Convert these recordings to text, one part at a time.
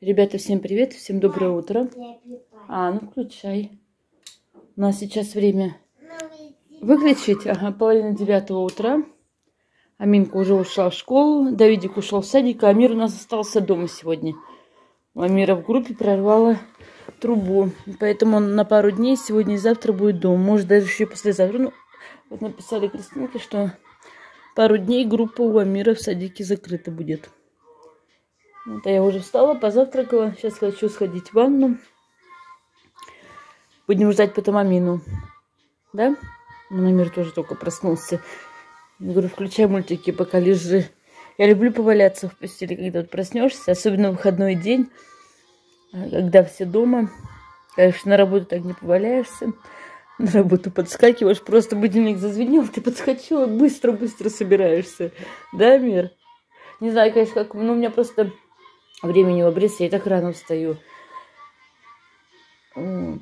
Ребята, всем привет, всем доброе утро. Ну включай. У нас сейчас время выключить. Ага, 8:30 утра. Аминка уже ушла в школу, Давидик ушел в садик, а Амир у нас остался дома сегодня. У Амира в группе прорвало трубу, поэтому он на пару дней, сегодня и завтра будет дома. Может, даже еще послезавтра. Ну, вот написали Кристинке, что пару дней группа у Амира в садике закрыта будет. Вот, а я уже встала, позавтракала. Сейчас хочу сходить в ванну. Будем ждать потом Амину. Да? Ну, Амир тоже только проснулся. Я говорю, включай мультики, пока лежи. Я люблю поваляться в постели, когда вот проснешься, особенно в выходной день, когда все дома. Конечно, на работу так не поваляешься. На работу подскакиваешь, просто будильник зазвенел, ты подскочила, быстро-быстро собираешься. Да, Мир? Не знаю, конечно, как, но у меня просто времени в обрез, я и так рано встаю. Вот.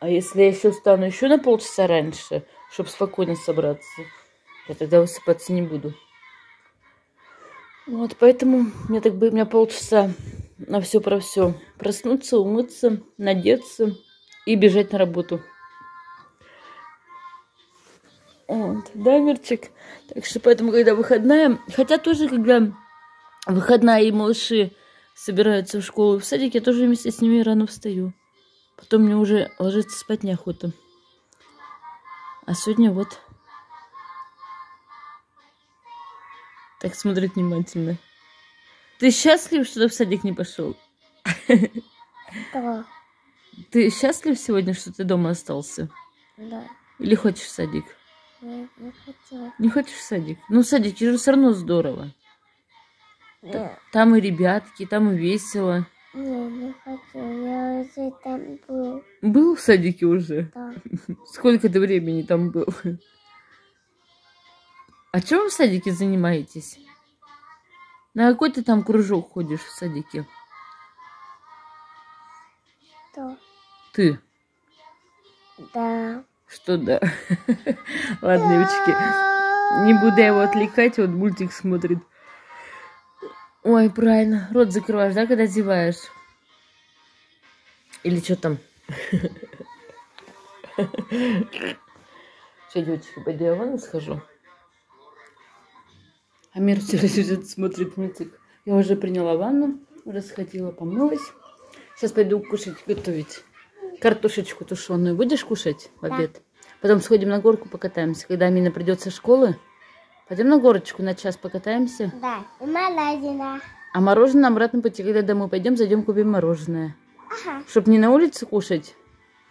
А если я еще встану еще на полчаса раньше, чтобы спокойно собраться, я тогда высыпаться не буду. Вот, поэтому мне так бы, у меня полчаса на все про все. Проснуться, умыться, надеться и бежать на работу. Вот, да, Мирчик? Так что поэтому, когда выходная... Хотя тоже, когда выходная и малыши собираются в школу, в садик, я тоже вместе с ними рано встаю. Потом мне уже ложиться спать неохота. А сегодня вот... Так, смотрит внимательно. Ты счастлив, что ты в садик не пошел? Да. Ты счастлив сегодня, что ты дома остался? Да. Или хочешь в садик? Не хочу. Не хочешь в садик? Ну, в садике же все равно здорово. Да. Там и ребятки, там и весело. Не хочу. Я уже там был. Был в садике уже? Да. Сколько ты времени там был? А чем вы в садике занимаетесь? На какой ты там кружок ходишь в садике? Что? Ты? Да. Что да? Ладно, девочки, не буду я его отвлекать, вот мультик смотрит. Ой, правильно, рот закрываешь, да, когда зеваешь? Или что там? Что, девочки, пойду я в ванну схожу? Амир все лежит, смотрит мультик. Я уже приняла ванну, уже сходила, помылась. Сейчас пойду кушать, готовить. Картошечку тушеную. Будешь кушать в обед? Да. Потом сходим на горку, покатаемся. Когда Амина придет со школы, пойдем на горочку на час покатаемся. Да, и мороженое. А мороженое на обратном пути, когда домой пойдем, зайдем купим мороженое. Ага. Чтоб не на улице кушать,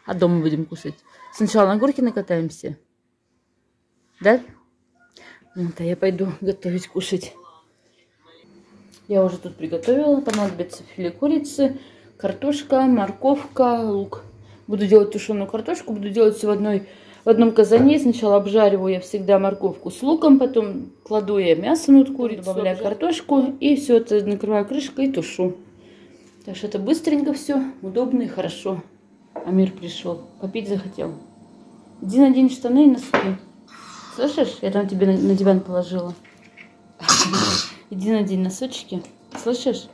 а дома будем кушать. Сначала на горке накатаемся. Да? Вот, а я пойду готовить, кушать. Я уже тут приготовила. Понадобится филе курицы, картошка, морковка, лук. Буду делать тушеную картошку. Буду делать все в одном казане. Сначала обжариваю я всегда морковку с луком. Потом кладу я мясо над курицей, добавляю картошку. И все это накрываю крышкой и тушу. Так что это быстренько все. Удобно и хорошо. Амир пришел. Попить захотел. Иди надень штаны и носки. Слышишь? Я там тебе на диван положила. Иди надень носочки. Слышишь?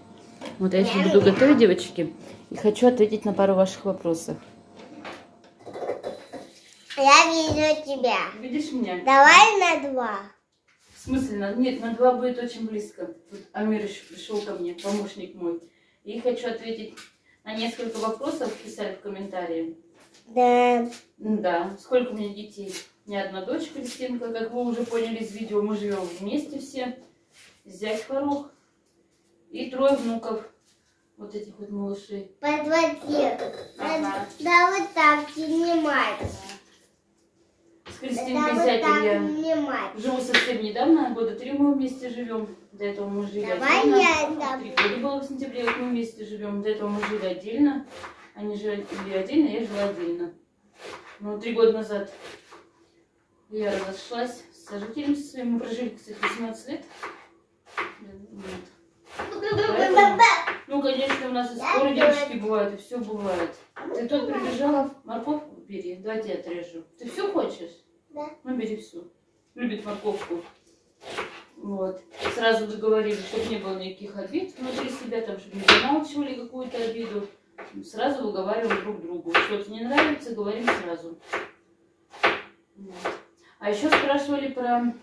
Вот я еще буду готовить, девочки. И хочу ответить на пару ваших вопросов. Я вижу тебя. Видишь меня? Давай на 2. В смысле? Нет, на 2 будет очень близко. Тут Амир еще пришел ко мне, помощник мой. И хочу ответить на несколько вопросов, писали в комментарии. Да. Да. Сколько у меня детей? У меня одна дочь, Кристинка, как вы уже поняли из видео, мы живем вместе все. Зять Фарух. И 3 внуков. Вот этих вот малышей. Подводи. Ага. Да вот так снимать. С Кристинкой, да, зятем вот я снимать. Живу совсем недавно, года 3 мы вместе живем. До этого мы жили отдельно. Я 3 года было в сентябре, вот мы вместе живем. До этого мы жили отдельно. Они жили отдельно, я жила отдельно. Ну, 3 года назад я разошлась с сожителем своим. Мы прожили, кстати, 18 лет. Поэтому, ну, конечно, у нас и скоро девочки бывают, и все бывает. Ты тут прибежала, морковку бери, давайте я отрежу. Ты все хочешь? Да. Ну, бери всю. Любит морковку. Вот. Сразу договорились, чтобы не было никаких обид внутри себя, там, чтобы не замалчивали какую-то обиду. Сразу выговариваем друг другу. Что-то не нравится, говорим сразу. Вот. А еще спрашивали про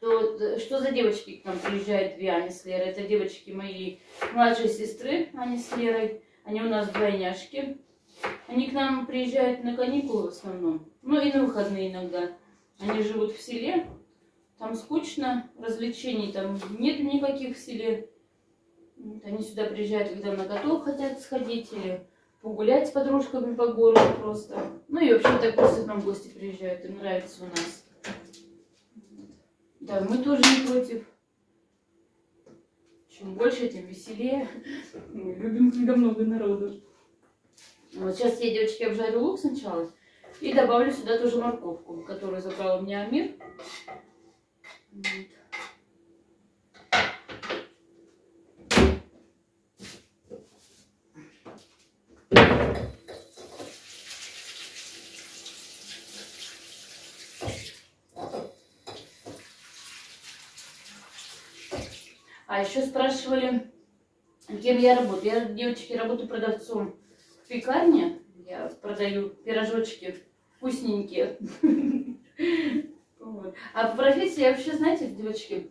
то, что за девочки к нам приезжают две, Аня с Лерой. Это девочки моей младшей сестры, Аня с Лерой. Они у нас двойняшки. Они к нам приезжают на каникулы в основном. Ну и на выходные иногда. Они живут в селе. Там скучно, развлечений там нет никаких в селе. Вот, они сюда приезжают, когда на каток хотят сходить или погулять с подружками по городу просто. Ну и вообще так просто к нам гости приезжают, им нравится у нас. Да, мы тоже не против. Чем больше, тем веселее. Мы любим, когда много народу. Вот сейчас я, девочки, обжарю лук сначала и добавлю сюда тоже морковку, которую забрал у меня Амир. Вот. А еще спрашивали, кем я работаю. Я, девочки, работаю продавцом в пекарне. Я продаю пирожочки вкусненькие. А по профессии я вообще, знаете, девочки,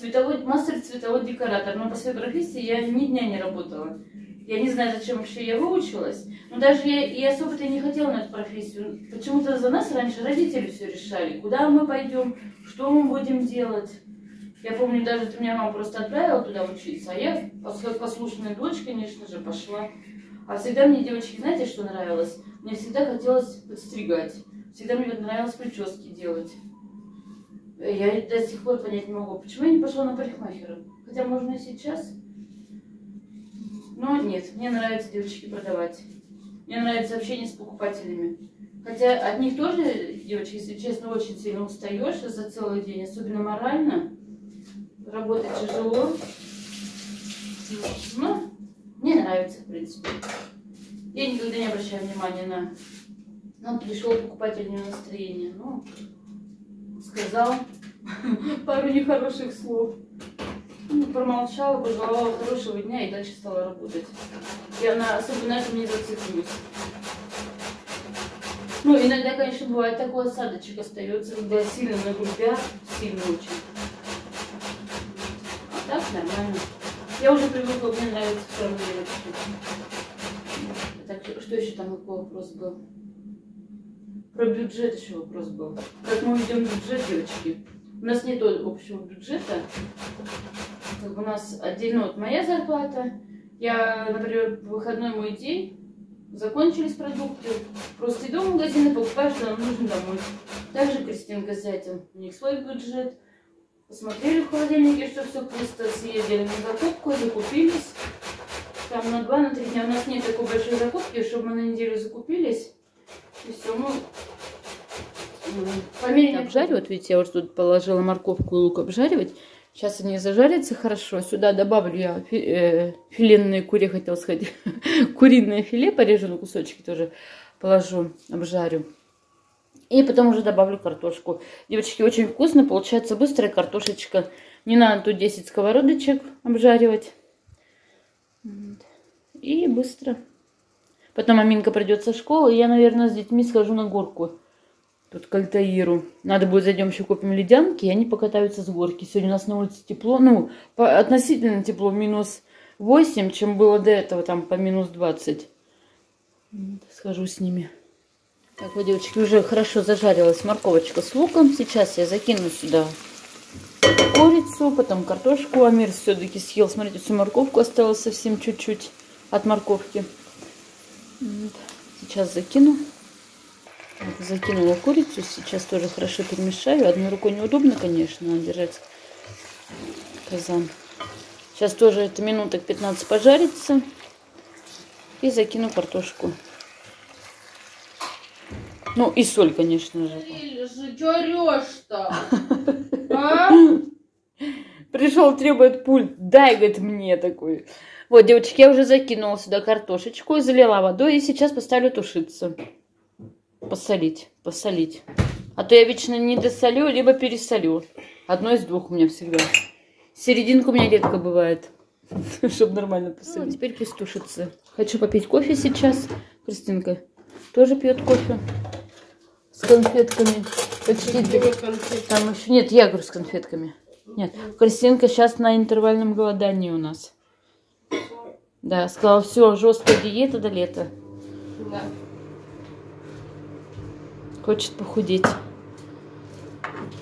мастер-цветовой декоратор. Но по своей профессии я ни дня не работала. Я не знаю, зачем вообще я выучилась. Но даже я особо-то не хотела на эту профессию. Почему-то за нас раньше родители все решали. Куда мы пойдем, что мы будем делать. Я помню, даже ты меня мама просто отправила туда учиться. А я, послушная дочь, конечно же, пошла. А всегда мне, девочки, знаете, что нравилось? Мне всегда хотелось подстригать. Всегда мне нравилось прически делать. Я до сих пор понять не могу, почему я не пошла на парикмахера. Хотя можно и сейчас. Но нет, мне нравится, девочки, продавать. Мне нравится общение с покупателями. Хотя от них тоже, девочки, если честно, очень сильно устаешь за целый день. Особенно морально. Работать тяжело. Но мне нравится, в принципе. Я никогда не обращаю внимания на пришел покупательное настроение. Но... сказал пару нехороших слов, промолчала, пожелала хорошего дня и дальше стала работать. И она особенно на этом не зациклилась. Ну, иногда, конечно, бывает такой осадочек остается, когда сильно нагрубя, сильно очень. А так нормально. Я уже привыкла, мне нравится второй девочки. Так, что еще там, какой вопрос был? Про бюджет еще вопрос был. Как мы ведем бюджет, девочки? У нас нет общего бюджета. У нас отдельно вот моя зарплата. Я, например, в выходной мой день. Закончились продукты. Просто иду в магазин и покупаю, что нам нужно домой. Также Кристинка с зятем. У них свой бюджет. Посмотрели в холодильнике, что все просто, съездили на закупку, закупились. Там на 2-3 дня у нас нет такой большой закупки, чтобы мы на неделю закупились. И все, мы померили. Обжаривают, видите, я вот тут положила морковку и лук обжаривать. Сейчас они зажарятся хорошо. Сюда добавлю я филенные кури, хотела сказать. Куриное филе порежу на кусочки тоже. Положу, обжарю. И потом уже добавлю картошку. Девочки, очень вкусно. Получается быстрая картошечка. Не надо тут 10 сковородочек обжаривать. И быстро. Потом Аминка придет со школы, и я, наверное, с детьми схожу на горку. Тут к Альтаиру. Надо будет, зайдем еще купим ледянки, и они покатаются с горки. Сегодня у нас на улице тепло, ну, относительно тепло, минус 8, чем было до этого, там, по минус 20. Схожу с ними. Так, вот, девочки, уже хорошо зажарилась морковочка с луком. Сейчас я закину сюда курицу, потом картошку. Амир все-таки съел, смотрите, всю морковку осталось совсем чуть-чуть от морковки. Сейчас закину. Вот, закинула курицу. Сейчас тоже хорошо перемешаю. Одной рукой неудобно, конечно, надо держать казан. Сейчас тоже это минуток 15 пожарится. И закину картошку. Ну и соль, конечно же. Что орешь-то? А? Пришел, требует пульт. Дай, говорит, мне такой. Вот, девочки, я уже закинула сюда картошечку, залила водой и сейчас поставлю тушиться. Посолить. А то я вечно не досолю, либо пересолю. Одно из двух у меня всегда. Серединка у меня редко бывает, чтобы нормально посадить. Ну, а теперь пусть тушится. Хочу попить кофе сейчас. Кристинка тоже пьет кофе с конфетками. Почти там еще нет, я говорю, с конфетками. Нет, Кристинка сейчас на интервальном голодании у нас. Да, сказала, все, жесткая диета до лета. Да. Хочет похудеть.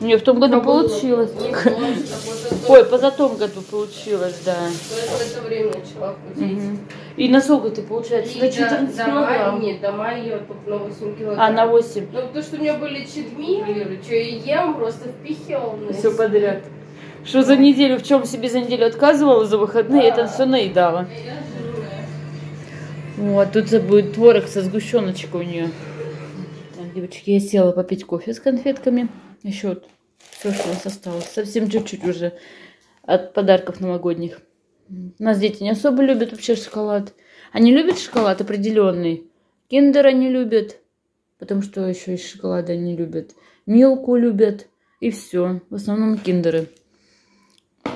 У меня в том году получилось. Ой, позатом году получилось, да. То есть в это время начала худеть. Угу. И на сколько ты, получается, на 14 килограмм? Нет, до мая я только на 8 килограмм. А, на 8. Ну, потому что у меня были читмилы, что я ем, просто впихивала. Все подряд. Что за неделю, в чем себе за неделю отказывала, за выходные, это все наедала. Вот, тут будет творог со сгущеночкой у нее. Так, девочки, я села попить кофе с конфетками. Еще вот все, что у нас осталось. Совсем чуть-чуть уже от подарков новогодних. У нас дети не особо любят вообще шоколад. Они любят шоколад определенный. Киндер они любят. Потому что еще из шоколада они любят. Милку любят. И все. В основном киндеры.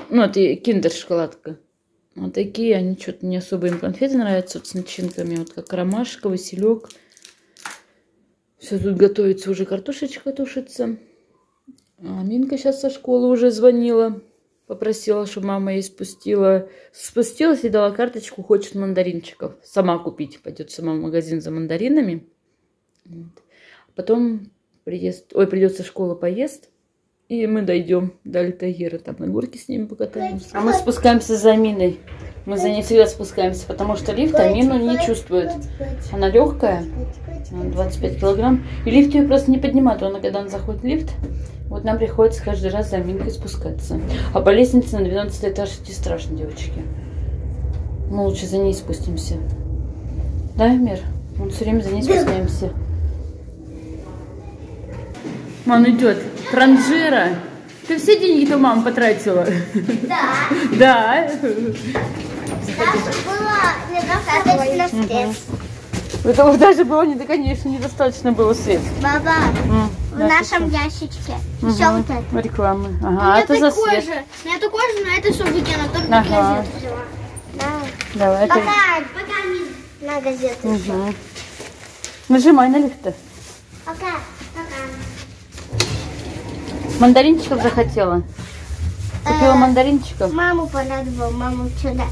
Ну, это киндер-шоколадка. Вот такие они что-то не особо, им конфеты нравятся вот с начинками. Вот как ромашка, василек. Все тут готовится уже, картошечка тушится. Аминка сейчас со школы уже звонила. Попросила, чтобы мама ей спустилась и дала карточку, хочет мандаринчиков. Сама купить. Пойдет сама в магазин за мандаринами. Вот. Потом придет со школы, поест. И мы дойдем до Альтаира. Там на горке с ними покатаемся. А мы спускаемся за Аминой. Мы за ней всегда спускаемся, потому что лифт Амину не чувствует. Она легкая. 25 килограмм. И лифт ее просто не поднимает. Она, когда она заходит в лифт, вот нам приходится каждый раз за Аминкой спускаться. А по лестнице на 12 этаж идти страшно, девочки. Мы лучше за ней спустимся. Да, Мир? Мы все время за ней спускаемся. Он идет. Транжира. Ты все деньги-то, мама, потратила? Да. Да. Этого даже было недостаточно, средств. Баба, в нашем ящичке все вот это. Рекламы. Ага, это за свет. У меня такой же, но это все выкину, только на газету взяла. Давай. Пока на газету взяла. Нажимай на лифт-то. Пока. Мандаринчиков захотела? Купила мандаринчиков? Маму порадовала, мама вчера.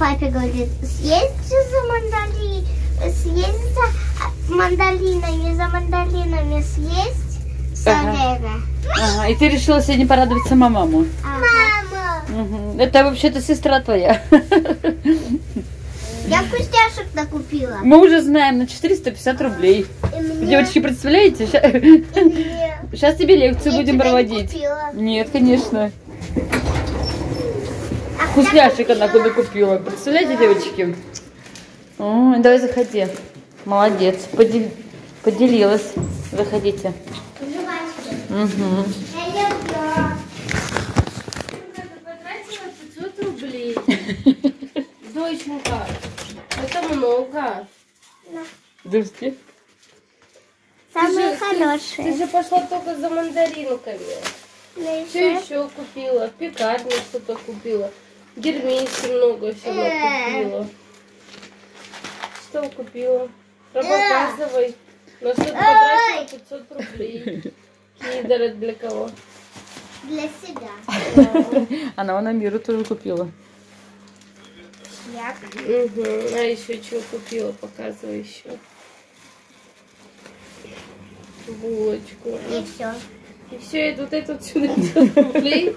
Папе говорит, съезди за мандарин. Съесть за мандаринами, съесть салера. Ага, и ты решила сегодня порадовать сама маму. Мама! Это вообще-то сестра твоя. Я вкусняшек накупила. Мы уже знаем, на 450 рублей. Девочки, представляете? Сейчас тебе лекцию будем проводить. Нет, конечно. Вкусняшек она куда купила. Представляете, девочки? О, давай заходи. Молодец. Поделилась. Заходите. Угу. Потратила 500 рублей. Доченька, это много. Дожди. Самые хорошие. Ты же пошла только за мандаринками. Все еще купила. Пекарню что-то купила. Гермеси много всего купила. Что купила? Показывай. На что ты потратила 500 рублей? Киндеры для кого? Для себя. Она вон Амиру тоже купила. Шляпа. А еще чего купила? Показывай еще. Булочку. И все. И все, и вот это вот сюда 500 рублей.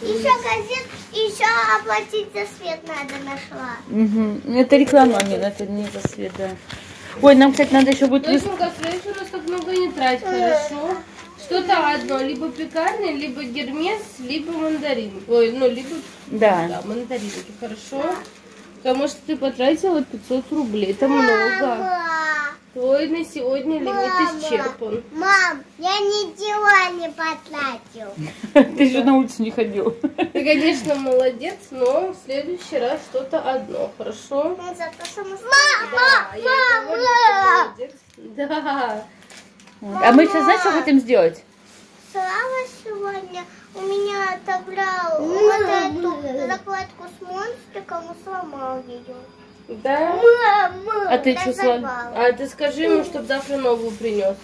Еще газет, еще оплатить за свет надо, нашла. Угу. Это реклама, нет, это не за свет, да. Ой, нам, кстати, надо еще будет... Доченька, в у нас так много не трать, хорошо? Что-то одно, либо пекарня, либо гермес, либо мандарин. Ой, ну, либо... Да. Да, мандаринки, хорошо? Потому что ты потратила 500 рублей, это много. Твой на сегодня лимит исчерпан. Мам, я ничего не потратил. Ты же на улицу не ходил. Ты, конечно, молодец, но в следующий раз что-то одно, хорошо? Мама, мама, мама. Да, А мы сейчас, знаешь, что хотим сделать? Слава сегодня у меня отобрал вот эту закладку с монстриком и сломал ее. Да? Мама, а ты что сломал? А ты скажи ему, чтобы завтра новую принес.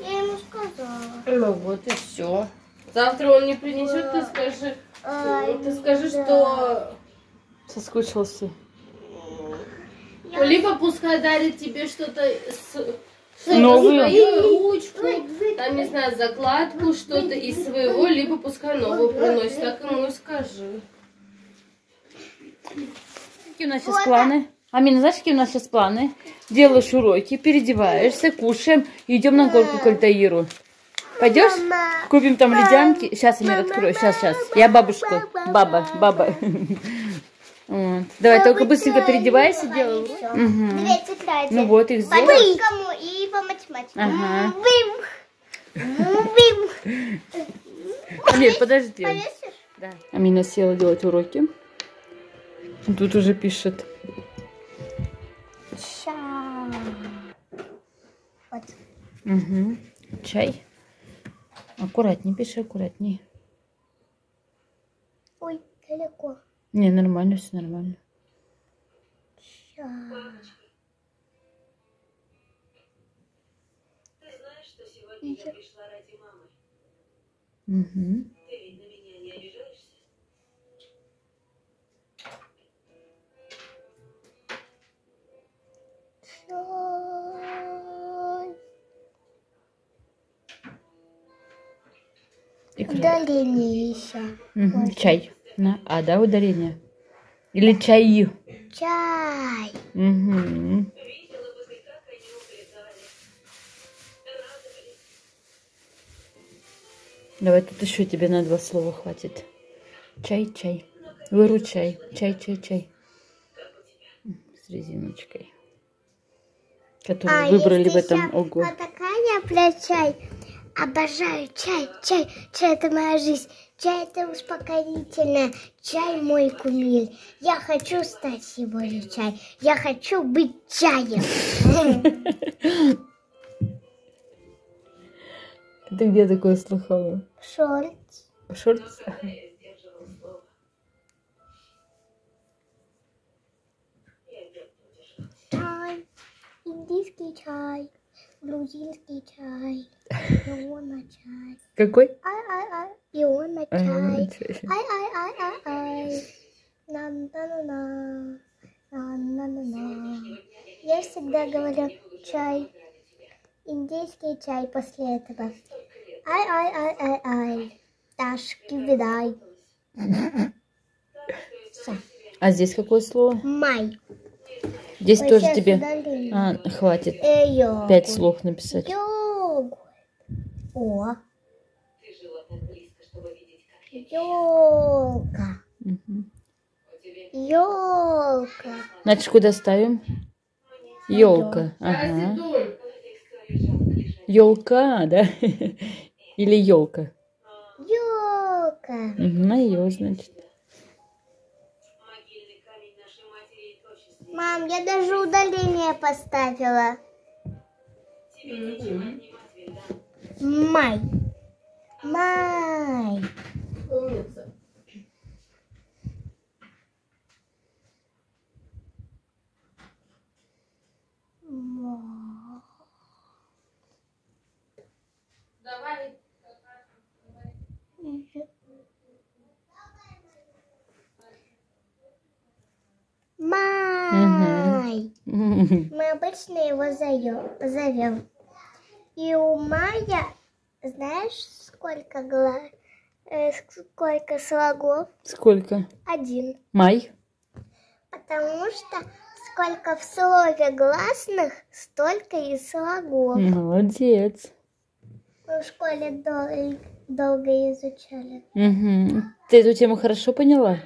Я ему сказала. Ну вот и все. Завтра он не принесет, ты скажи, что соскучился. Либо пускай дарит тебе что-то с свою ручку, там, не знаю, закладку, что-то из своего, либо пускай новую приносит. Так ему и скажи. Какие у нас сейчас планы? Амина, знаешь, какие у нас сейчас планы? Делаешь уроки, переодеваешься, кушаем и идем на горку к Альтаиру. Пойдешь? Купим там ледянки. Сейчас, Амир, открою. Сейчас, сейчас. Я бабушка. Баба. Вот. Давай, только быстренько переодевайся, делай. Ну вот, их сделай. По русскому и по математике. Ага. Амир, подожди. Да. Амина села делать уроки. Тут уже пишет. Вот. Угу. Чай. Аккуратнее пиши, аккуратнее. Ой, далеко. Не, нормально, все нормально. Чай. Ты знаешь, что сегодня я пришла ради мамы? Угу. Ты ведь на меня не обижаешься? Удаление еще. Угу. Чай. На. А, да, удаление. Или чай. Чай. Угу. Давай, тут еще тебе на два слова хватит. Чай, чай. Выручай. Чай, чай, чай. С резиночкой. Которую выбрали в этом углу. А такая про чай. Обожаю чай, чай, чай — это моя жизнь, чай — это успокоительное, чай — мой кумир. Я хочу стать сегодня чай, я хочу быть чаем. Ты где такое слыхала? Шортс. Шортс? Чай, индийский чай. Грузинский чай, иона чай. Какой? Ай-ай-ай, иона чай. Ай-ай-ай-ай-ай. На-на-на-на. На-на-на-на. Я всегда говорю чай. Индийский чай после этого. Ай-ай-ай-ай-ай. Ташки видай. А здесь какое слово? Май. Здесь ой, тоже тебе хватит 5 слов написать. Йогурт. О. Ёлка. Угу. Ёлка. Значит, куда ставим? Ёлка. Ага. Ёлка, да? Или ёлка? Ёлка. На её, значит. Мам, я даже удаление поставила. Май. Май. Умница. Давай. Май. Мы обычно его зовем. И у мая, знаешь, сколько слогов? Сколько? 1. Май. Потому что сколько в слове гласных, столько и слогов. Молодец. Мы в школе долго изучали. Угу. Ты эту тему хорошо поняла?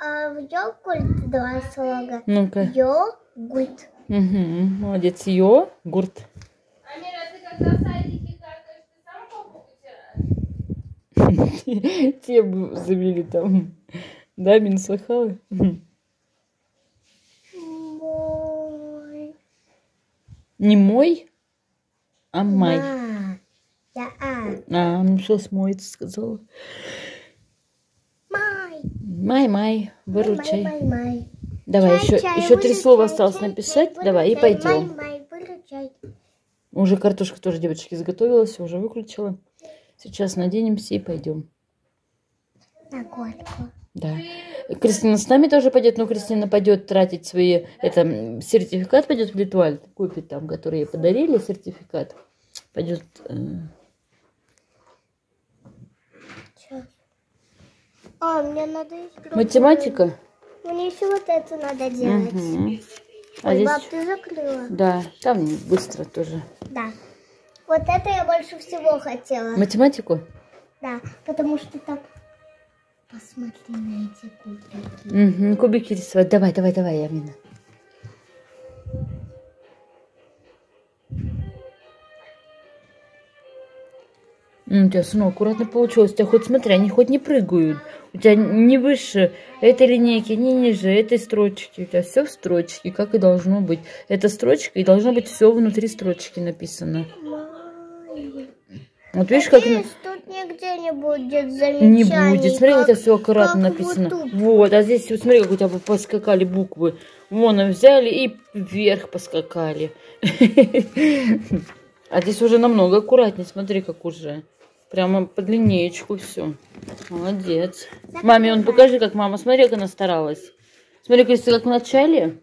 А в йогурт 2 слога. Ну-ка. Йогурт. Угу, молодец. Йогурт. Амир, а ты когда в садике картошки, ты сам попу вытираешь? Те бы завели там. Да, Мин, слыхала? Мой. Не мой? Аммай. Я сейчас моет, сказала. Май. Май-май, выручай. Май-май. Давай, еще три слова осталось написать. Давай, и пойдем. Май-май, выручай. Уже картошка тоже, девочки, изготовилась, уже выключила. Сейчас наденемся и пойдем. На горку. Да. Кристина с нами тоже пойдет, но Кристина пойдет тратить свои... Это сертификат пойдет в Лэтуаль, купит там, который ей подарили, сертификат. Пойдет... мне надо... Математика? Мне еще вот это надо делать. Угу. А здесь... Баб, ты закрыла? Да, там быстро тоже. Да. Вот это я больше всего хотела. Математику? Да, потому что там... Посмотри на эти кубики. Угу, кубики рисовать. Давай, давай, давай, Амина. У тебя, сынок, аккуратно получилось. У тебя хоть смотри, они хоть не прыгают. У тебя не выше этой линейки, не ниже этой строчки. У тебя все в строчке, как и должно быть. Это строчка, и должно быть все внутри строчки написано. Вот видишь, как... Нигде не будет замечаний. Не будет. Смотри, как, у тебя все аккуратно написано. Вот, вот, а здесь, вот, смотри, как у тебя поскакали буквы. Вон, взяли и вверх поскакали. А здесь уже намного аккуратнее. Смотри, как уже. Прямо под линеечку все. Молодец. Маме, он покажи, как мама. Смотри, как она старалась. Смотри, Кристи, как в начале,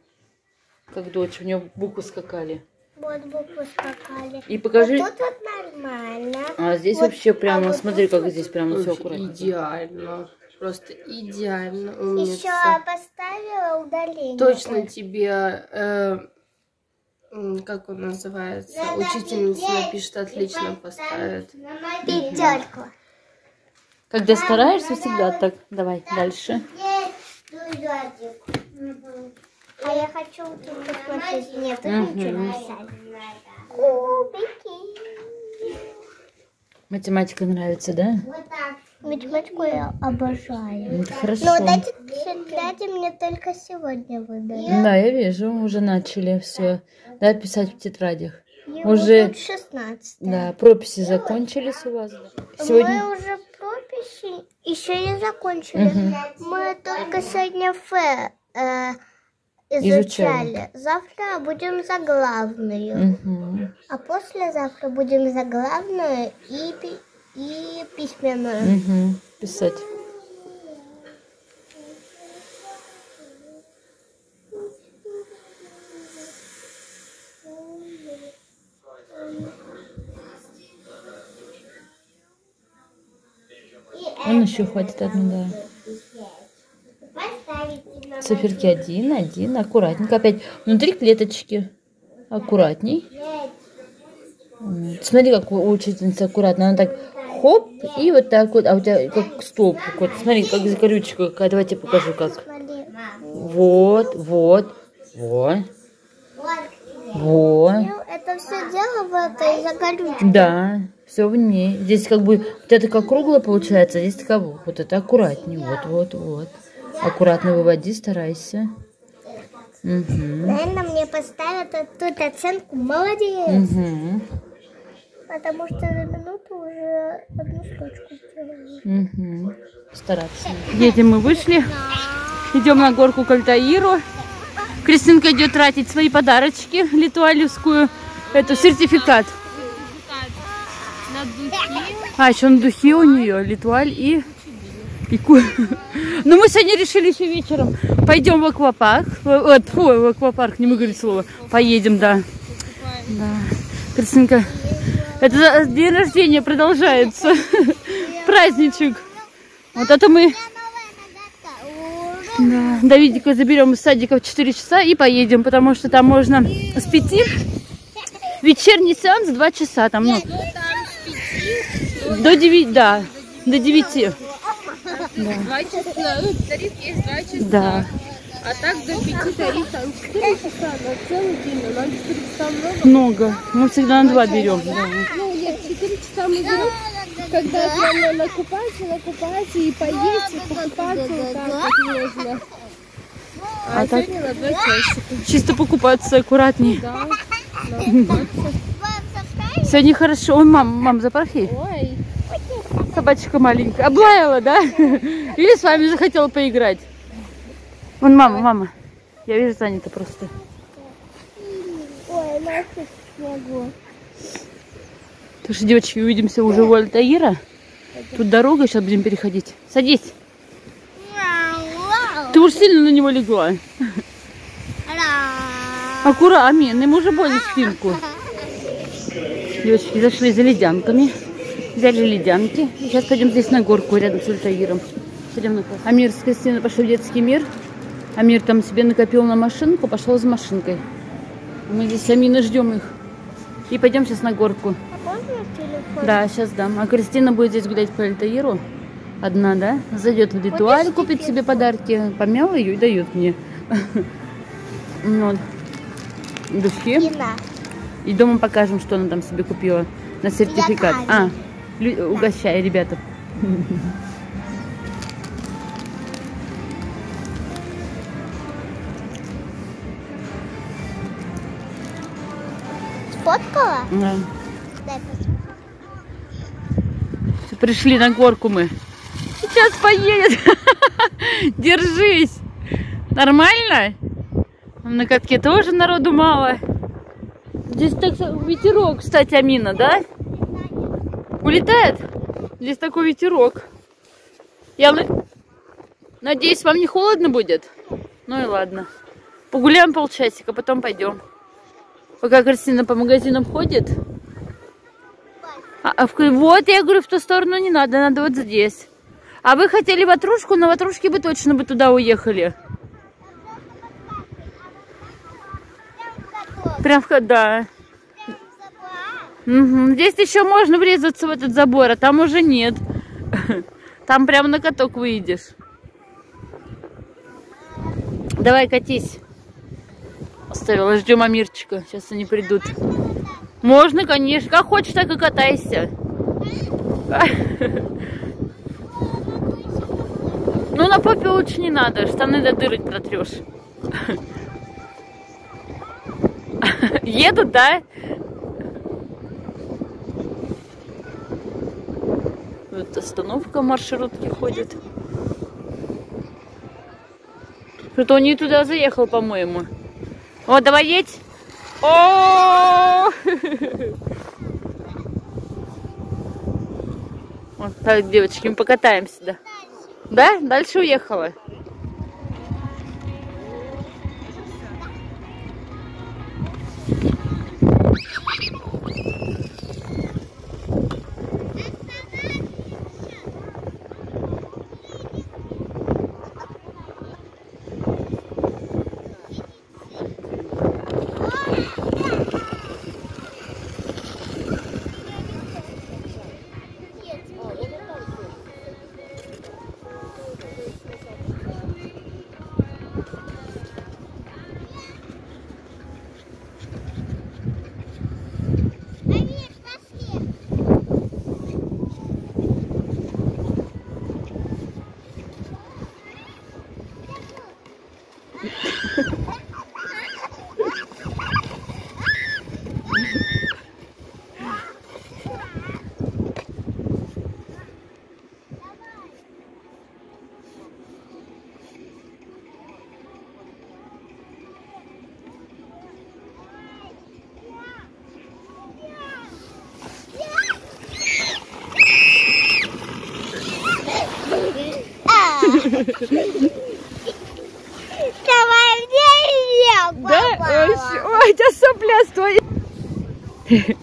как дочь, у нее буквы скакали. Вот буквы скакали. И покажи. Вот тут вот нормально. А здесь вот, вообще прямо, вот смотри, как здесь прямо все аккуратно. Идеально. Просто идеально. Умница. Еще поставила удаление. Точно тебе, как он называется, учительница напишет, отлично поставит. Пятерку. Когда стараешься, всегда так. Давай дальше. А я хочу посмотреть. Нет, тут ничего не писали. Кубики. Математика нравится, да? Вот так. Математику я обожаю. Это хорошо. Но вот эти тетради мне только сегодня выдали. Да, я вижу, уже начали все, да, писать в тетрадях. Ему уже 16. Да, прописи закончились у вас. Сегодня... Мы уже прописи еще не закончили. Угу. Мы только сегодня изучали. Завтра будем заглавную. Угу. А послезавтра будем заглавную и письменную. Угу. Писать. Он еще хватит одну, да. Циферки 1, 1, аккуратненько. Опять внутри клеточки. Аккуратней. Смотри, как учительница аккуратно. Она так хоп, и вот так вот. А у тебя как стоп какой-то. Смотри, как закорючка какая. Давайте я покажу, как. Вот, вот, вот. Вот. Это все дело в этой закорючке. Да, все в ней. Здесь как бы, вот это как кругло получается, а здесь такого. Вот это аккуратнее. Вот, вот, вот. Аккуратно выводи, старайся. Угу. Наверное, мне поставят тут оценку «молодец». Угу. Потому что за минуту уже одну штучку сделали. Угу. Стараться. Дети, мы вышли. Идем на горку к Альтаиру. Кристинка идет тратить свои подарочки. Лэтуалевскую. Это сертификат. А, еще на духи у нее. Лэтуаль и... Но мы сегодня решили еще вечером. Пойдем в аквапарк. Ой, в аквапарк, не могу говорить слово. Поедем, да. Кристинка, это день рождения продолжается. Праздничек. Вот это мы... Да. Давидика заберем из садика в 4 часа и поедем, потому что там можно с 5. Вечерний сеанс 2 часа. Там, ну, до 9, да. До 9. Да. 2 часа, ну, тариф есть 2 часа, да. А так до 5 тариф, там 4 часа на целый день, но нам 4 часа много. Мы всегда на 2 берем. Да. Ну, нет, 4 часа мы берем, когда прям накупать и поесть, и покупаться, и так как можно. А так на 2 часа. Чисто покупаться аккуратнее. Да, да. Сегодня хорошо. Ой, мам, заправки. Ой. Собачка маленькая. Облаяла, да? Или с вами захотела поиграть? Вон мама. Я вижу, занята просто. Ой, нафиг могу. Потому что, девочки, увидимся уже у Альтаира. Тут дорога, сейчас будем переходить. Садись. Ты уж сильно на него легла. Аккуратно, Амин, ему уже больно спинку. Девочки, зашли за ледянками. Взяли ледянки. И сейчас пойдем здесь на горку рядом с Альтаиром. Пойдем на горку. Амир с Кристиной пошли в детский мир. Амир там себе накопил на машинку, пошел за машинкой. Мы здесь с Аминой ждем их. И пойдем сейчас на горку. А можно телефон? Да, сейчас дам. А Кристина будет здесь гулять по Альтаиру. Одна, да? Зайдет в Лэтуаль, купит себе подарки. Помяла ее и дает мне. Духи. И дома покажем, что она там себе купила. На сертификат. А, угощай, ребята. Сфоткала? Да. Пришли на горку мы. Сейчас поедет. Держись. Нормально? На катке тоже народу мало. Здесь так ветерок, кстати, Амина, да? Улетает? Здесь такой ветерок. Я надеюсь, вам не холодно будет? Ну и ладно. Погуляем полчасика, потом пойдем. Пока Кристина по магазинам ходит. Вот, я говорю, в ту сторону не надо, надо вот здесь. А вы хотели ватрушку, но ватрушки бы точно бы туда уехали. Прям в ход, да. Угу. Здесь еще можно врезаться в этот забор, а там уже нет. Там прям на каток выйдешь. Давай, катись. Оставила, ждем Амирчика, сейчас они придут. Можно, конечно. Как хочешь, так и катайся. Ну, на попе лучше не надо. Штаны до дыры протрешь. Едут, да? Вот остановка маршрутки ходит. Что-то он не туда заехал, по-моему. О, давай едь. О! Вот так, девочки, мы покатаемся, да? Да? Дальше уехала.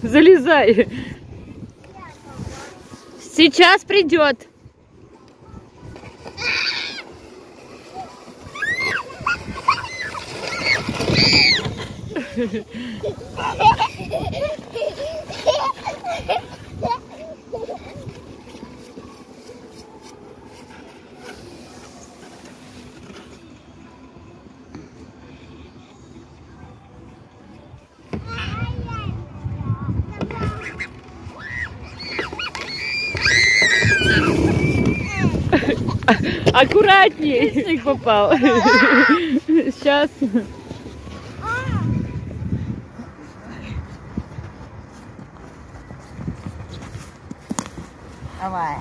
Залезай. Сейчас придет. Аккуратнее, снег попал. Сейчас. Давай.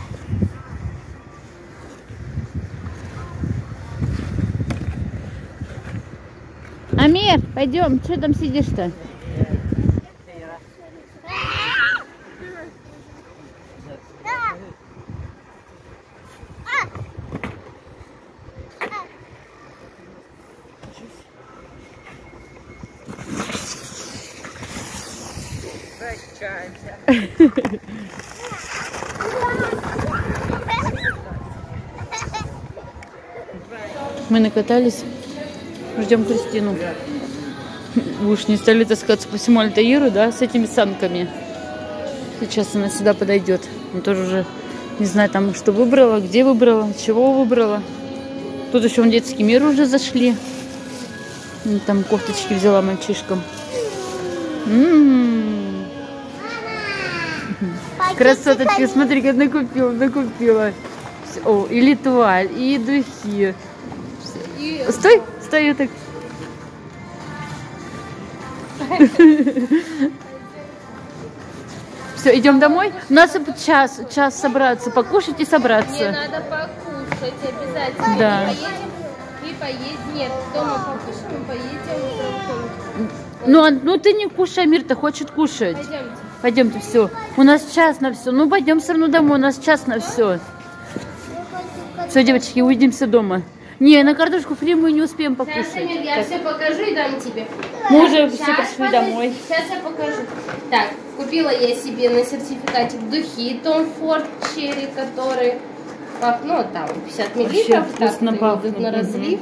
Амир, пойдем. Че там сидишь-то? Мы накатались, ждем Кристину. Вы уж не стали таскаться по всему Альтаиру, да, с этими санками. Сейчас она сюда подойдет. Она тоже уже, не знаю, там что выбрала, где выбрала, чего выбрала. Тут еще в детский мир уже зашли. Там кофточки взяла мальчишкам. Красоточки, смотри, как накупила. О, и Лэтуаль, и духи. Стой, стой, я так. Все, идем домой. У нас час собраться, покушать и собраться. Мне надо покушать обязательно. Да. И поедем. Нет, дома покушаем, поедем. Ну ты не кушай, Амир-то хочет кушать. Пойдемте. Пойдемте, все. У нас час на все. Ну пойдем все равно домой, у нас час на все. Все, девочки, увидимся дома. Не, на картошку фри мы не успеем покушать. Сейчас, Амир, я все покажу и дам тебе. Мы уже все пошли домой. Сейчас я покажу. Так, купила я себе на сертификате духи Tom Ford Cherry, которые ну, там 50 мл. Вкусно пахнет. На разлив.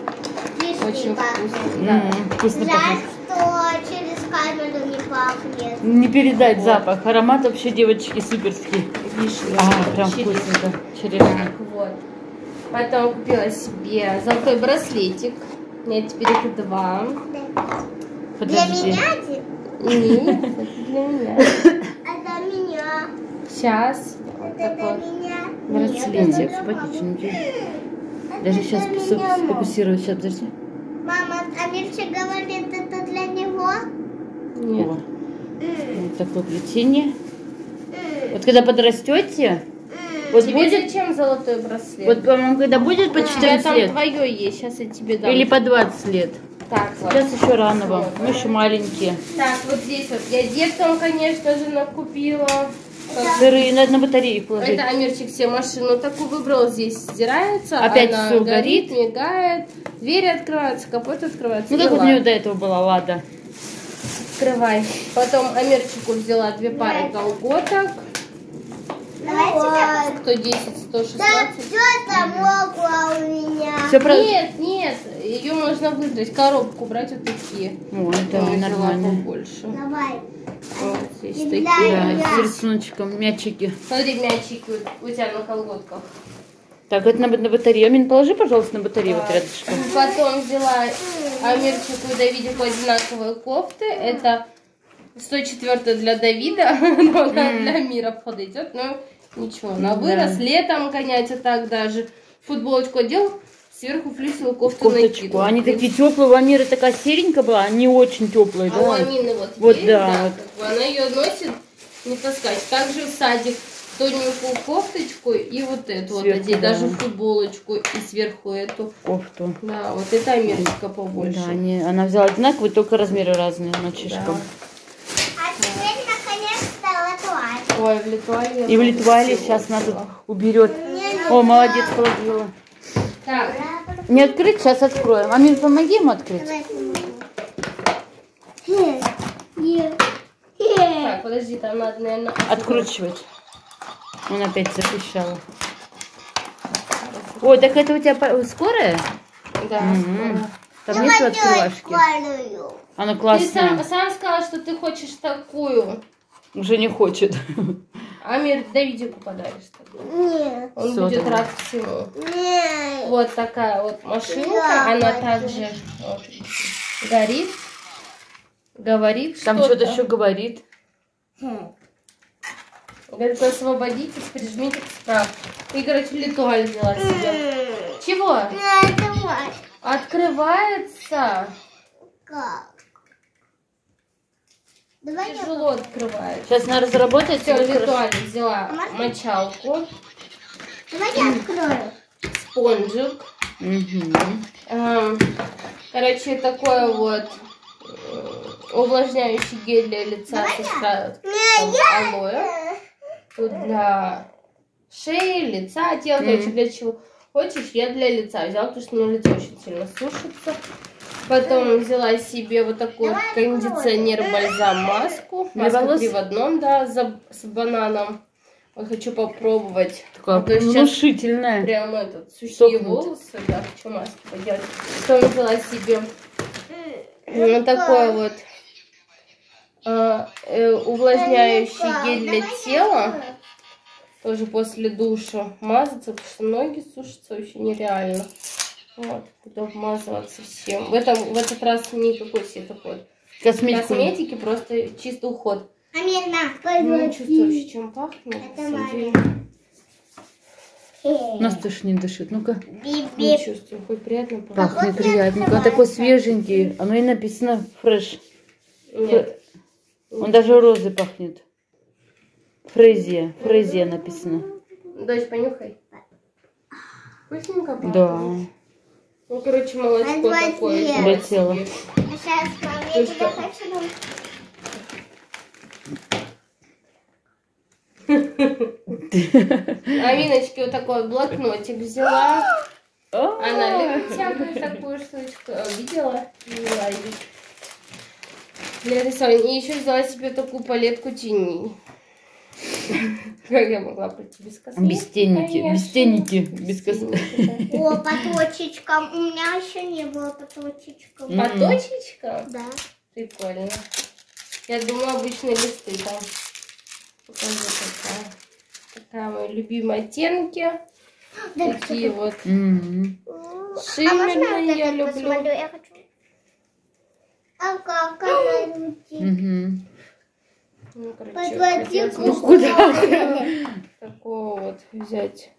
Очень вкусно. Вкусно пахнет. Что через камеру не пахнет. Не передать запах. Аромат вообще, девочки, суперский. Прям вкусненько. Черешник. Вот. Потом купила себе золотой браслетик. У меня теперь их два. Подожди. Для меня один? Нет, это для меня. Это меня. Сейчас. Вот такой браслетик. Симпатичненький. Даже сейчас сфокусировать. Сейчас, подожди. Мама, Амирчик говорит, это для него? Нет. Вот такое плетение. Вот когда подрастете... Вот тебе будет... зачем золотой браслет? Вот, по-моему, когда будет по 14 лет. Там твое есть, сейчас я тебе дам. Или по 20 лет. Так, сейчас вот. Еще рано вам, вот. Мы еще маленькие. Так, вот здесь вот я деткам, конечно же, накупила. Сырые, надо на батарею положить. Это Амирчик себе машину такую выбрал, здесь стирается. Опять она все горит, мигает, двери открываются, капот открывается. Ну как у нее до этого была, Лада? Открывай. Потом Амирчику взяла две пары колготок. Давайте 110, 116. Да, что-то могло у меня. Все правда? Нет, нет, ее можно выдрать. Коробку брать вот такие. О, это нормально. Больше. Давай. Вот здесь такие. Да, с рисуночком, мячики. Смотри, мячики у тебя на колготках. Так, это на батарею. Амин, положи, пожалуйста, на батарею вот рядышком. Потом взяла Амирчику и Давидику одинаковые кофты. Это 104 для Давида, но она для Мира подойдет, но ничего, она вырос, летом гонять, а так даже футболочку одел, сверху флисовую кофту накинул. Они такие теплые, у Амира такая серенькая была, они очень теплые, да? А у Амины вот есть, да, она ее носит, не таскать. Также в садик тоненькую кофточку и вот эту сверху, вот одеть, даже футболочку и сверху эту кофту. Да, вот это Амирочка побольше. Да, она взяла одинаковые, только размеры разные мальчишкам. Ой, в Лэтуале. И в Лэтуале сейчас надо уберет. О, молодец, положила. Так. Не открыть, сейчас откроем. Амин, помоги ему открыть. Так, подожди, там надо, наверное, откручивать. Он опять запищал. Ой, так это у тебя скорая? Да, скорая. Там нету открывашки. Она классная. Ты сам сказала, что ты хочешь такую. Уже не хочет. Амир, Давидику подаришь тогда. Нет. Он все будет рад всему. Нет. Вот такая вот машинка. Да, она также вот, горит. Говорит. Там что-то еще говорит. Говорит, освободитесь, прижмите к справке. И, короче, Лэтуаль взяла себе. Чего? Давай. Открывается. Как? Тяжело открывает. Сейчас она разработает. Все, Лэтуаль взяла мочалку. Давай я открою. Спонжик. Угу. Короче, такое вот увлажняющий гель для лица с алоэ. Тут для шеи, лица, тела, короче, для чего хочешь. Я для лица взяла, потому что мне лицо очень сильно сушится. Потом взяла себе вот такой кондиционер-бальзам-маску. Маска 3 в 1, да, с бананом. Вот хочу попробовать. Такая внушительная. Прям этот, сухие волосы, да, хочу маску поделать. Потом взяла себе вот такой вот увлажняющий гель для тела. Тоже после душа мазаться, потому что ноги сушатся очень нереально. Вот, буду обмазываться всем. В этот раз никакой себе такой косметики, просто чистый уход. Амина, ну, чувствуешь, чем пахнет? Нас тоже не дышит. Ну-ка. Не чувствую, хоть приятно пахнет. Пахнет приятненько. Он такой свеженький. Оно и написано фреш. Нет. Он даже розы пахнет. Фрезия. Фрезия написано. Дочь, понюхай. Вкусненько пахнет. Да. Ну, короче, молочко такое. Для тела. Сейчас, мам, я тебя хочу. Аминочки вот такой блокнотик взяла. Она любит всякую такую штучку. Видела? Для рисования. И еще взяла себе такую палетку теней. Как я могла прийти без косметики? Без теники, без теники, без косметики. О, по точечкам. У меня еще не было по точечкам. По точечкам? Да. Прикольно. Я думала, обычные листы там. Покажу, какая. Такая моя любимая оттенки. Такие вот. Шиммерные я люблю. Я хочу. А как она? Ну, короче, такого вот взять.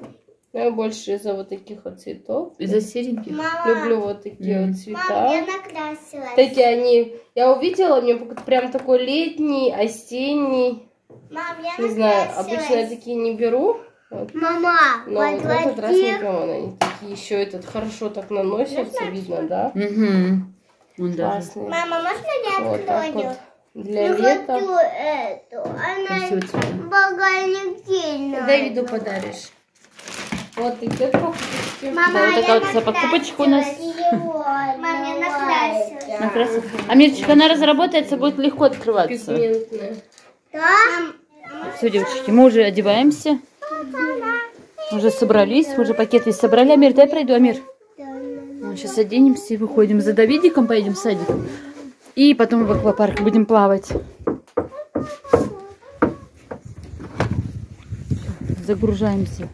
Но я больше из-за вот таких вот цветов. Из-за сереньких. Мама, люблю вот такие вот цвета. Мама, я накрасилась. Такие они. Я увидела, у меня прям такой летний, осенний. Мам, я не знаю, обычно я такие не беру. Вот. Мама, но в этот раз не беру. Они такие еще этот хорошо так наносятся, видно, да? Угу. Классные. Мама, можно я открою? Для лета. Она Давиду подаришь. Вот идет покупочки. Мама, да, вот такая вот покупочка у нас. Мама, я накрасилась. Амирчик, она разработается, будет легко открываться. Да? Все, девочки, мы уже одеваемся. Уже собрались, уже пакет весь собрали. Амир, дай пройду, Амир. Мы сейчас оденемся и выходим за Давидиком, поедем в садик. И потом в аквапарк будем плавать. Загружаемся.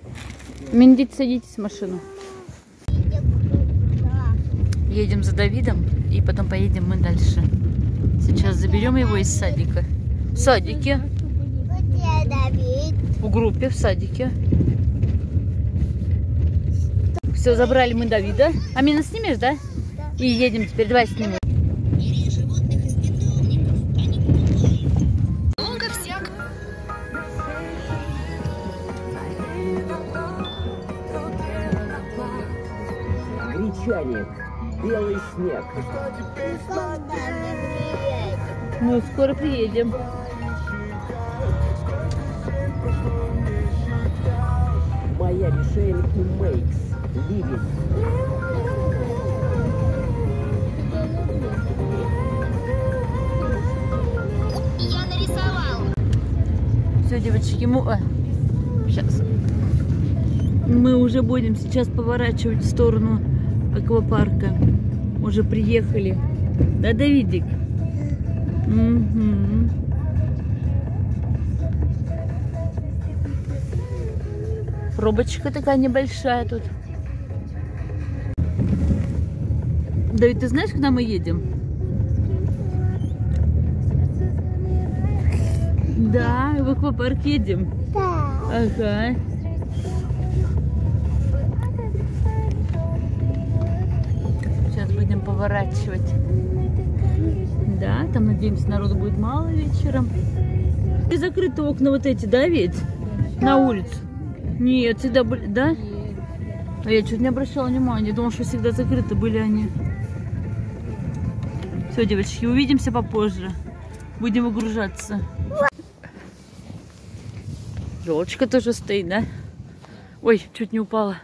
Миндит, садитесь в машину. Едем за Давидом и потом поедем мы дальше. Сейчас заберем его из садика. В садике. В группе, в садике. Все, забрали мы Давида. Амина, снимешь, да? И едем теперь. Давай снимем. Белый снег. Ну, скоро приедем. Моя решение Мейкс. Видит. Я нарисовал. Все, девочки, сейчас. Мы уже будем сейчас поворачивать в сторону аквапарка. Уже приехали. Да, Давидик? Угу. Пробочка такая небольшая тут. Давид, ты знаешь, куда мы едем? Да, в аквапарк едем. Да. Ага. Поворачивать. Да, там, надеемся, народу будет мало вечером. И закрыты окна вот эти, да, ведь? Да. На улицу. Нет, всегда были, да? Нет. А я чуть не обращала внимания, я думала, что всегда закрыты были они. Все, девочки, увидимся попозже. Будем выгружаться. Елочка тоже стоит, да? Ой, чуть не упала.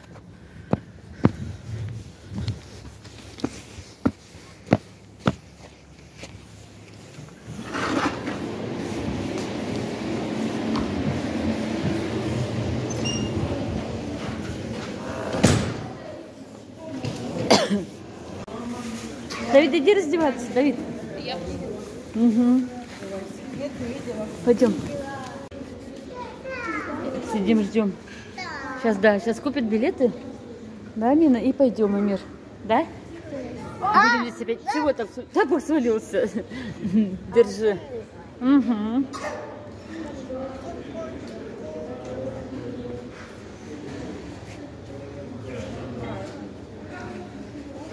Давид, иди раздеваться, Давид. Я угу. Пойдем. Сидим, ждем. Сейчас, да, сейчас купят билеты. Да, Мина, и пойдем, Амир. Да? Будем здесь опять. Чего так? Так свалился. Держи. Угу.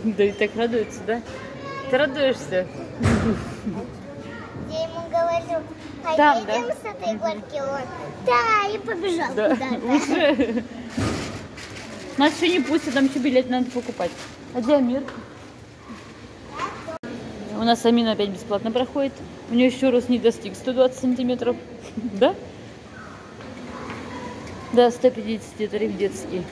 Да и так радуется, да? Ты радуешься? Я ему говорю, поедем да? С этой горки, он, да, и побежал да. Куда-то. Нас еще не пустят, там еще билет надо покупать. А где Амир? У нас Амина опять бесплатно проходит. У нее еще рост не достиг 120 сантиметров. Да? Да, 150 это тариф детский.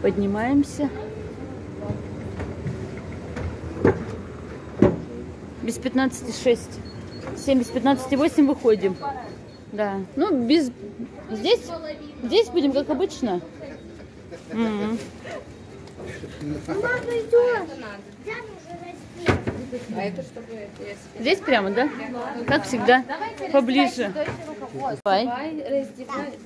Поднимаемся. Без 15,6. 7 без 15,8 выходим. Да. Ну, без... Здесь будем, как обычно. Здесь прямо, да? Как всегда. Поближе. Давай,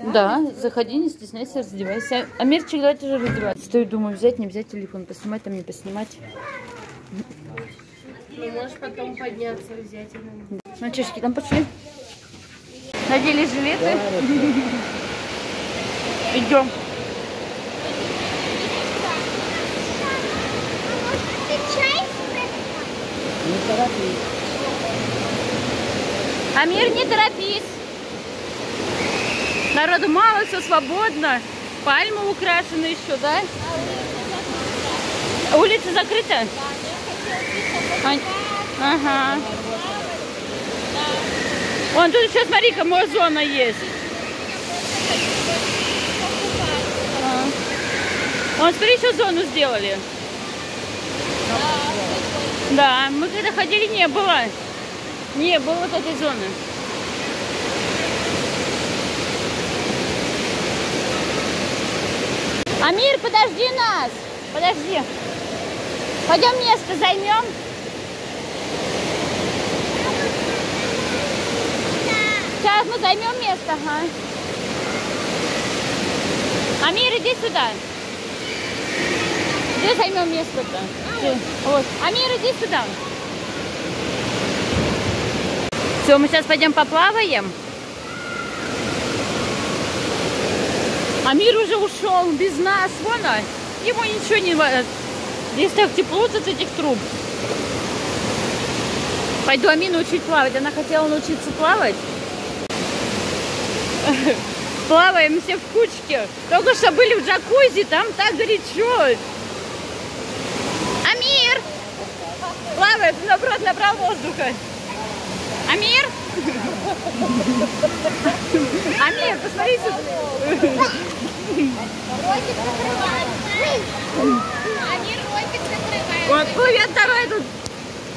да, заходи, не стесняйся, раздевайся. Амирчик, давай тоже раздевайся. Стою, думаю, взять, не взять телефон, поснимать, там не поснимать. Ну, можешь потом подняться, взять. Мальчишки, там пошли. Надели жилеты. Идем. Не торопись. Амир, не торопись. Народу мало, все свободно. Пальмы украшены еще, да? А улица закрыта? Да, я хочу. Ага. Вон тут еще, смотри, коммуна есть. Вон, смотри, еще зону сделали. Да, мы когда ходили, не было. Не было вот этой зоны. Амир, подожди нас! Подожди. Пойдем место займем. Сейчас мы займем место, ага. Амир, иди сюда. Где займем место-то? Вот. Амир, иди сюда. Все, мы сейчас пойдем поплаваем. Амир уже ушел без нас, вон он. Ему ничего не важно. Здесь так тепло от этих труб. Пойду Амину учить плавать. Она хотела научиться плавать. Плаваем все в кучке. Только что были в джакузи, там так горячо. Амир! Плавает набрал воздуха. Амир! Амир, посмотри сюда. Ротик закрывается. Амир, ротик закрывается. Вот плывет второй тут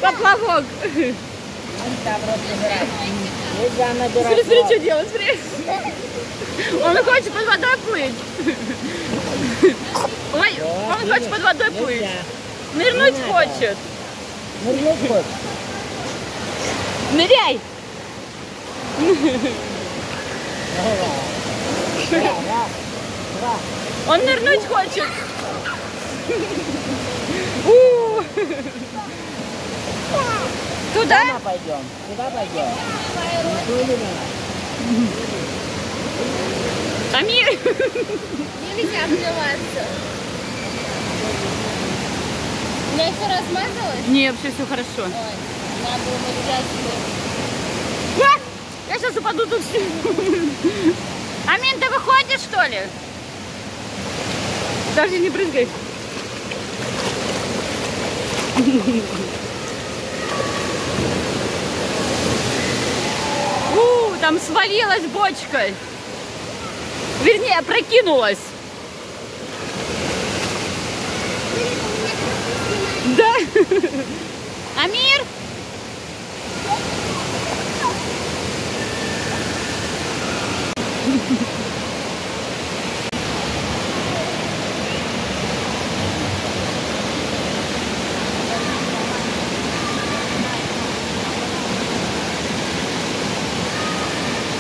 поплавок. Он там рот забирает. Смотри, что делать, смотри. Он хочет под водой плыть. Ой, он хочет под водой плыть. Нырнуть хочет. Нырнуть хочет. Ныряй! Он нырнуть хочет. Туда? Сюда пойдем. Сюда пойдем. Амир! Нельзя плеваться. У меня все размазалось? Нет, вообще все хорошо. Ой, надо было взять. Я сейчас упаду тут. Амин, ты выходишь, что ли? Даже не брызгай. Там свалилась бочкой. Вернее, прокинулась. Да. Амир?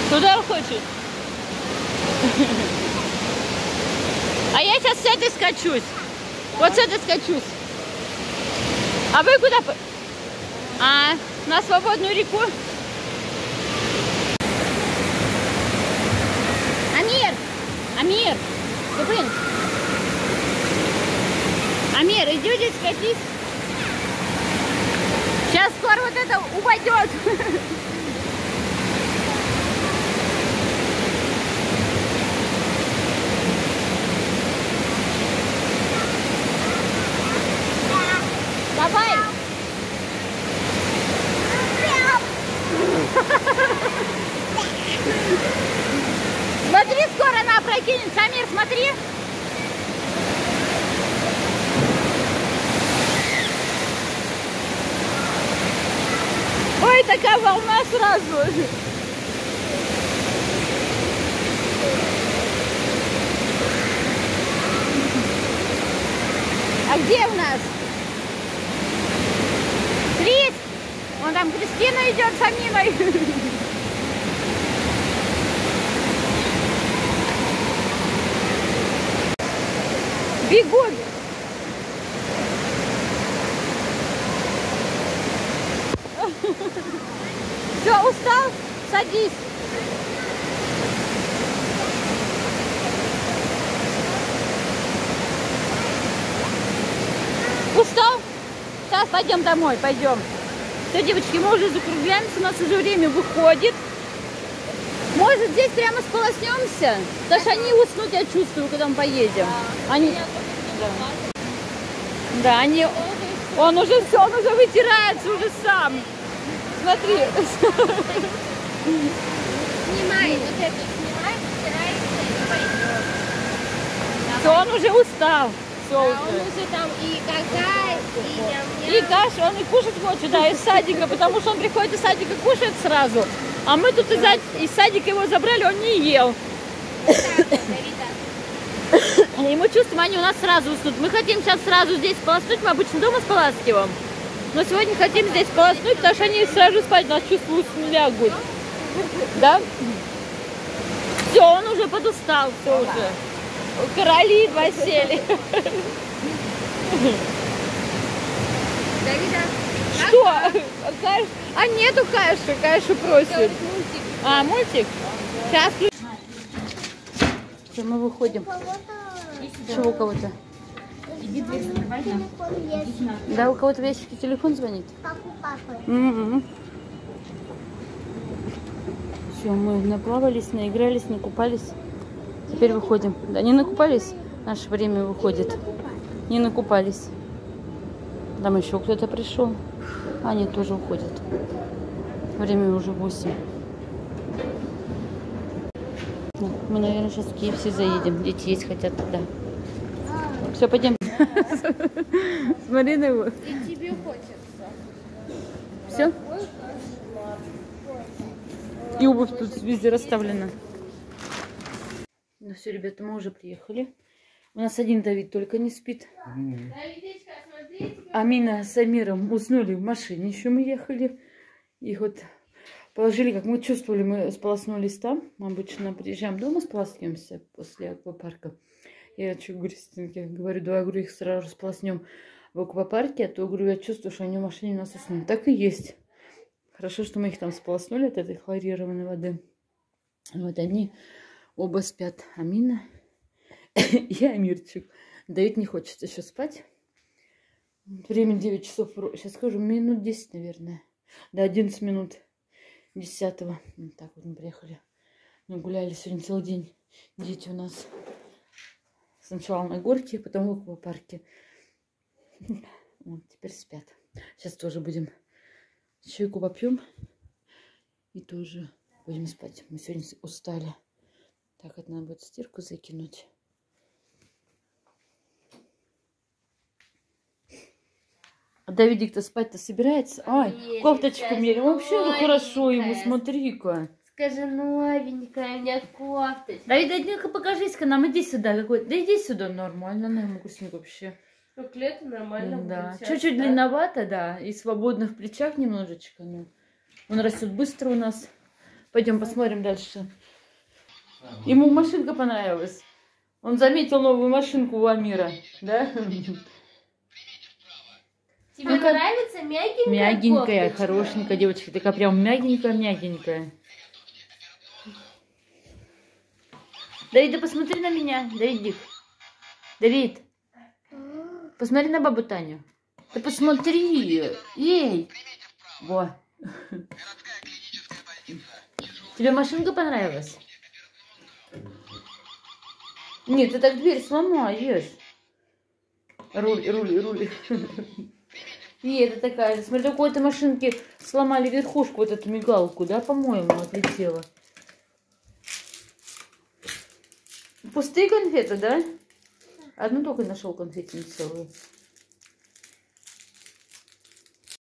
Туда хочет. А я сейчас с этой скачусь. Вот с этой скачусь. А вы куда? А, на свободную реку? Амир! Амир! Купин! Амир, иди здесь скатись. Сейчас скоро вот это упадет. Давай! Смотри, скоро она опрокинется. Амир, смотри! Ой, такая волна сразу! А где у нас? Вон там Кристина идет за Аминой. Бегут. Все, устал? Садись. Устал? Сейчас пойдем домой, пойдем. Все, девочки, мы уже закругляемся, у нас уже время выходит. Может, здесь прямо сполоснемся? Потому что они уснут, я чувствую, когда мы поедем. Да, они... Да. Да, они... Он уже все, он уже вытирается уже сам. Смотри. Снимай, вот это снимай, вытирается и пойдет. Все, он уже устал. Да, он уже там и какая, и каша, он и кушать хочет, да, из садика, потому что он приходит из садика, кушает сразу, а мы тут из садика его забрали, он не ел. И мы чувствуем, они у нас сразу уснут. Мы хотим сейчас сразу здесь сполоснуть, мы обычно дома споласкиваем, но сегодня хотим здесь сполоснуть, потому что они сразу спать, нас чувствуют, лягут. Да? Все, он уже подустал, все уже. Короли два сели. Что? А нету каши, кашу просит. А, мультик? Сейчас. Все, мы выходим. Чего у кого-то? Да, у кого-то в ящике телефон звонит? Все, мы наплавались, наигрались, накупались. Теперь выходим. Да, не накупались? Наше время выходит. Не накупались. Там еще кто-то пришел. Аня тоже уходит. Время уже 8. Мы, наверное, сейчас в KFC заедем. Дети есть хотят, да. Все, пойдем. Смотри на его. И тебе хочется. Все? И обувь тут везде расставлена. Ну все, ребята, мы уже приехали. У нас один Давид только не спит. Амина с Амиром уснули в машине, еще мы ехали. Их вот положили, как мы чувствовали, мы сполоснулись там. Мы обычно приезжаем дома, сполоснемся после аквапарка. Я говорю, Кристинке, говорю, давай, говорю, их сразу сполоснем в аквапарке, а то, говорю, я чувствую, что они в машине у нас уснут. Так и есть. Хорошо, что мы их там сполоснули от этой хлорированной воды. Вот они... Оба спят, Амина и Амирчик. Давид не хочет еще спать. Время 9 часов. Сейчас скажу, минут 10, наверное. До 11 минут 10-го. Вот так вот мы приехали. Мы гуляли сегодня целый день. Дети у нас сначала на горке, потом в аквапарке. Вот, теперь спят. Сейчас тоже будем чайку попьем. И тоже будем спать. Мы сегодня устали. Так, это надо будет стирку закинуть. А Давидик-то спать-то собирается? Ай, кофточку мерим. Вообще ну, хорошо ему, смотри-ка. Скажи, новенькая у меня кофточка. Давид, ну-ка покажись-ка нам, иди сюда. Какой... Да иди сюда, нормально, она ему вкусненько вообще. Ну, к лету нормально. Да, чуть-чуть да? Длинновато, да, и свободно в плечах немножечко. Но... Он растет быстро у нас. Пойдем посмотрим дальше. Ему машинка понравилась. Он заметил новую машинку у Амира, да? Тебе ну, нравится мягенькая? Мягенькая, кофточка? Хорошенькая, девочка, такая прям мягенькая-мягенькая. Давид, посмотри на меня, Давидик. Давид, посмотри на бабу Таню. Да посмотри, ей. Во. Тебе машинка понравилась? Нет, ты так дверь сломаешь. Руль. И это такая же. Смотри, у какой-то машинки сломали верхушку, вот эту мигалку, да, по-моему, отлетела. Пустые конфеты, да? Одну только нашел конфетину целую.